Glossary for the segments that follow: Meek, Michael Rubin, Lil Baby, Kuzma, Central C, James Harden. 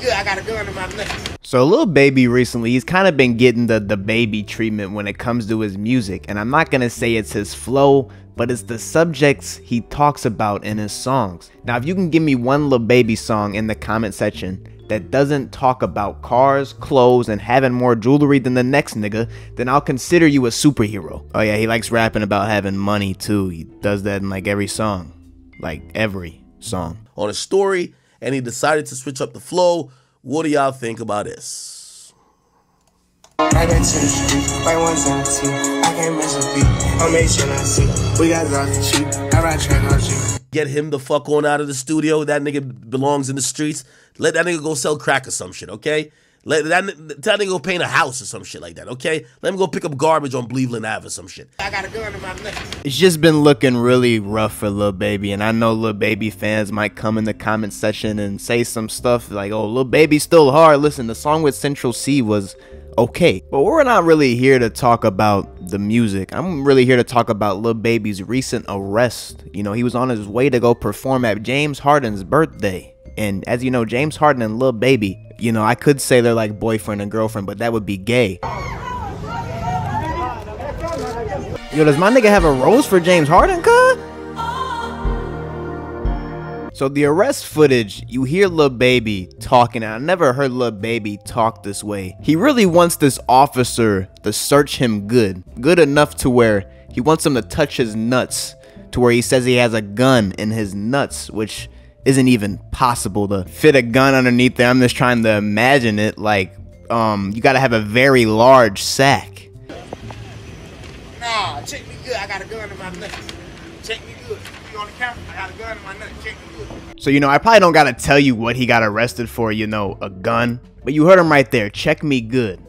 Good, I got a gun in my nuts. So Lil Baby recently, he's kind of been getting the baby treatment when it comes to his music. And I'm not going to say it's his flow, but it's the subjects he talks about in his songs. Now, if you can give me one Lil Baby song in the comment section that doesn't talk about cars, clothes, and having more jewelry than the next nigga, then I'll consider you a superhero. Oh yeah, he likes rapping about having money too. He does that in like every song. Like every song. On a story, and he decided to switch up the flow. What do y'all think about this? I got 10 streets, like 172, I can't mess with you, I'll make sure I see, we got lots to shoot, I ride track on you. Get him the fuck on out of the studio, that nigga belongs in the streets, let that nigga go sell crack or some shit, okay? Let that nigga go paint a house or some shit like that, okay? Let him go pick up garbage on Cleveland Ave or some shit. I got a gun in my neck. It's just been looking really rough for Lil Baby, and I know Lil Baby fans might come in the comment section and say some stuff like, oh, Lil Baby's still hard. Listen, the song with Central C was okay, but we're not really here to talk about the music. I'm really here to talk about Lil Baby's recent arrest. You know, he was on his way to go perform at James Harden's birthday. And as you know, James Harden and Lil Baby, you know, I could say they're like boyfriend and girlfriend, but that would be gay. Yo, does my nigga have a rose for James Harden, cuz? So the arrest footage, you hear Lil Baby talking, and I never heard Lil Baby talk this way. He really wants this officer to search him good enough to where he wants him to touch his nuts, to where he says he has a gun in his nuts, which isn't even possible to fit a gun underneath there. I'm just trying to imagine it, like, you gotta have a very large sack. Nah, check me good, I got a gun in my nuts. Check me good. On the camera, I got a gun in my nuts. Check me good. So, you know, I probably don't gotta tell you what he got arrested for, you know, a gun. But you heard him right there, check me good.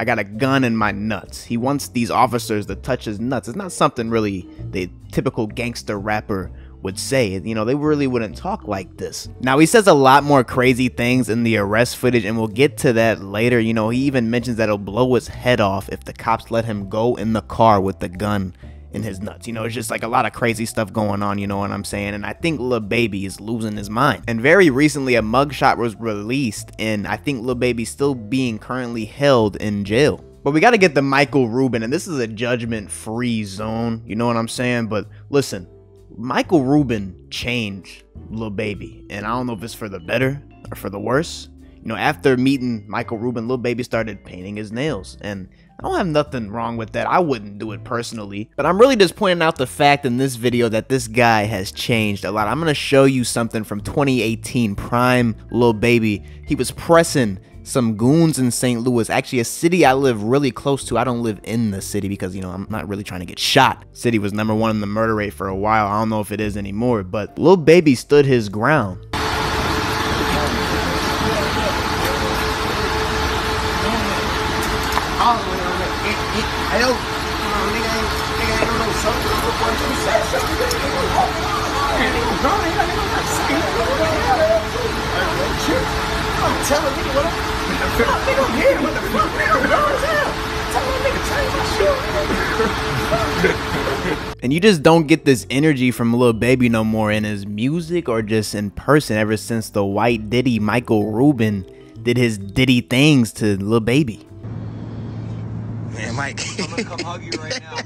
I got a gun in my nuts. He wants these officers to touch his nuts. It's not something really the typical gangster rapper would say. You know, they really wouldn't talk like this. Now, he says a lot more crazy things in the arrest footage, and we'll get to that later. You know, he even mentions that it'll blow his head off if the cops let him go in the car with the gun in his nuts. You know, it's just like a lot of crazy stuff going on, you know what I'm saying? And I think Lil Baby is losing his mind. And very recently, a mugshot was released, and I think Lil Baby's still being currently held in jail. But we got to get the Michael Rubin, and this is a judgment-free zone, you know what I'm saying? But listen, Michael Rubin changed Lil Baby, and I don't know if it's for the better or for the worse. You know, after meeting Michael Rubin, Lil Baby started painting his nails, and I don't have nothing wrong with that. I wouldn't do it personally, but I'm really just pointing out the fact in this video that this guy has changed a lot. I'm gonna show you something from 2018, prime Lil Baby. He was pressing some goons in St. Louis, actually a city I live really close to. I don't live in the city because, you know, I'm not really trying to get shot. City was #1 in the murder rate for a while. I don't know if it is anymore, but Lil Baby stood his ground. And you just don't get this energy from Lil Baby no more in his music or just in person ever since the white Diddy Michael Rubin did his Diddy things to Lil Baby. Man, Mike. I'm gonna come hug you right now.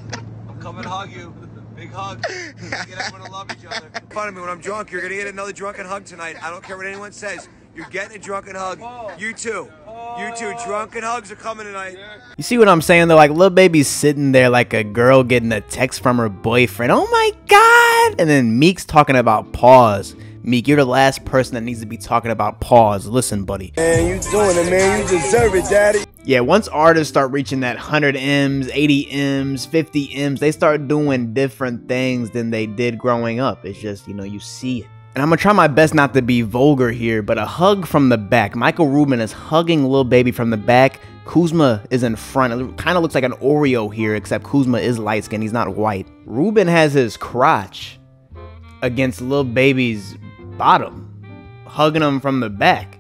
I'm coming to hug you. Big hug. Get everyone to love each other. Funny me when I'm drunk, you're gonna get another drunken hug tonight. I don't care what anyone says. You're getting a drunken hug. You too. You two drunken hugs are coming tonight. You see what I'm saying though? Like Lil Baby's sitting there like a girl getting a text from her boyfriend. Oh my God. And then Meek's talking about pause. Meek, you're the last person that needs to be talking about pause. Listen, buddy. Man, you doing it, man. You deserve it, daddy. Yeah, once artists start reaching that 100 M's, 80 M's, 50 M's, they start doing different things than they did growing up. It's just, you know, you see it. And I'm gonna try my best not to be vulgar here, but a hug from the back. Michael Rubin is hugging Lil Baby from the back. Kuzma is in front. It kind of looks like an Oreo here, except Kuzma is light-skinned. He's not white. Rubin has his crotch against Lil Baby's bottom, hugging him from the back.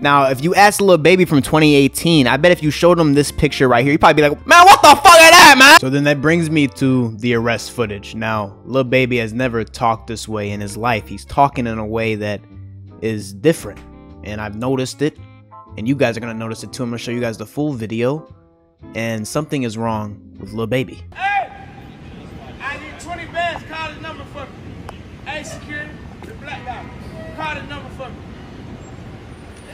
Now, if you asked Lil Baby from 2018, I bet if you showed him this picture right here, he'd probably be like, man, what the fuck is that, man? So then that brings me to the arrest footage. Now, Lil Baby has never talked this way in his life. He's talking in a way that is different. and I've noticed it, and you guys are gonna notice it too. I'm gonna show you guys the full video, and something is wrong with Lil Baby. Hey, I need 20 bands. Call the number for me. Hey, security, the black guy. Call the number for me.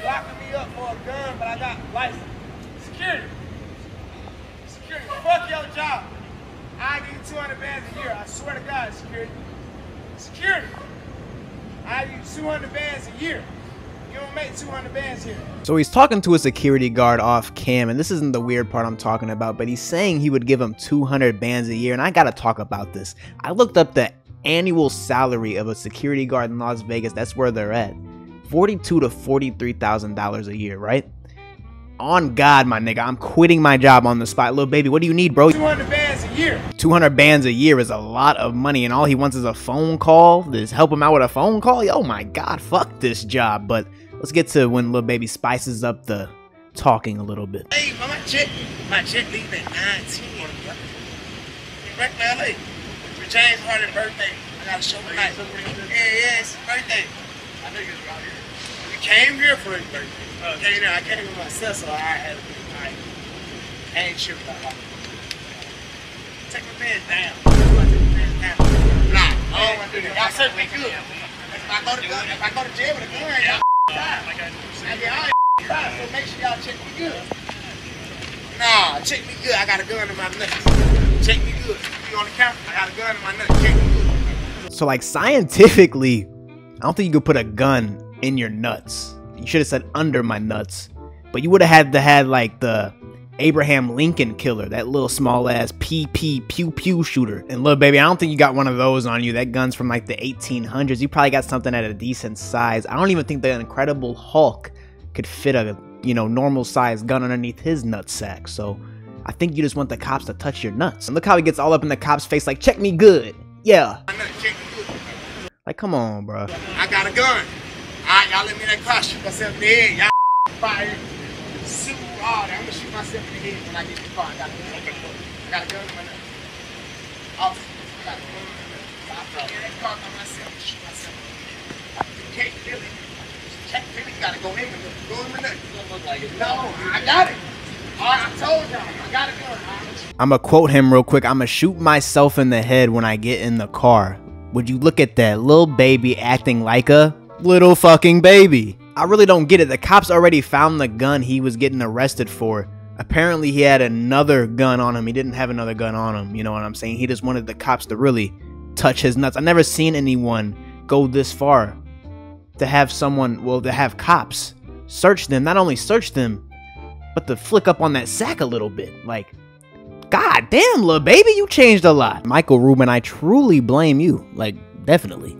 Locking me up for a gun, but I got license. Security, security, fuck your job. I need 200 bands a year. I swear to God, security, security. I need 200 bands a year. You don't make 200 bands here. So he's talking to a security guard off cam, and this isn't the weird part I'm talking about, but he's saying he would give him 200 bands a year, and I gotta talk about this. I looked up the annual salary of a security guard in Las Vegas. That's where they're at. $42,000 to $43,000 a year, right? On God, my nigga, I'm quitting my job on the spot. Lil Baby, what do you need, bro? 200 bands a year. 200 bands a year is a lot of money, and all he wants is a phone call. Just help him out with a phone call? Oh my God, fuck this job. But let's get to when Lil Baby spices up the talking a little bit. Hey, my jet leaves at 9:10. We're back in LA for James Harden's birthday. I got a show tonight. Yeah, it's his birthday. I know you guys are out here. We came here for his birthday. I came with myself, so I had a good night. I ain't sure about that. Take my man down. Nah, I don't want to do that. Y'all certainly good. If I go to jail with a gun, y'all die. I get all y'all die, so make sure y'all check me good. Nah, check me good. I got a gun in my nuts. Check me good. You on the count? I got a gun in my nuts. Check me good. So, like, scientifically, I don't think you could put a gun in your nuts. You should have said under my nuts, but you would have had to had like the Abraham Lincoln killer, that little small ass PP pew pew shooter. And Lil Baby, I don't think you got one of those on you. That gun's from like the 1800s. You probably got something at a decent size. I don't even think the Incredible Hulk could fit a, you know, normal size gun underneath his nutsack. So I think you just want the cops to touch your nuts. And look how he gets all up in the cop's face, like, check me good. Yeah. Like, come on, bro. I got a gun. Alright, y'all let me in that car, shoot myself in the head, y'all fire, shoot all that. I'm gonna shoot myself in the head when I get in the car. I got a gun. I got a gun in my nuts. Officer, I got a gun in my nuts. So I put me in that car by myself and shoot myself in the head. You can't feel it. Check Billy, you gotta go in with it. Go in with it. No, I got it. Alright, I told y'all, I got a gun. I'ma quote him real quick. I'ma shoot myself in the head when I get in the car. Would you look at that? Lil Baby acting like a little fucking baby. I really don't get it. The cops already found the gun he was getting arrested for. Apparently he had another gun on him. He didn't have another gun on him, you know what I'm saying? He just wanted the cops to really touch his nuts. I've never seen anyone go this far to have someone, well, to have cops search them, not only search them, but to flick up on that sack a little bit. Like, God damn, Lil Baby, you changed a lot. Michael Rubin, I truly blame you. Like, definitely.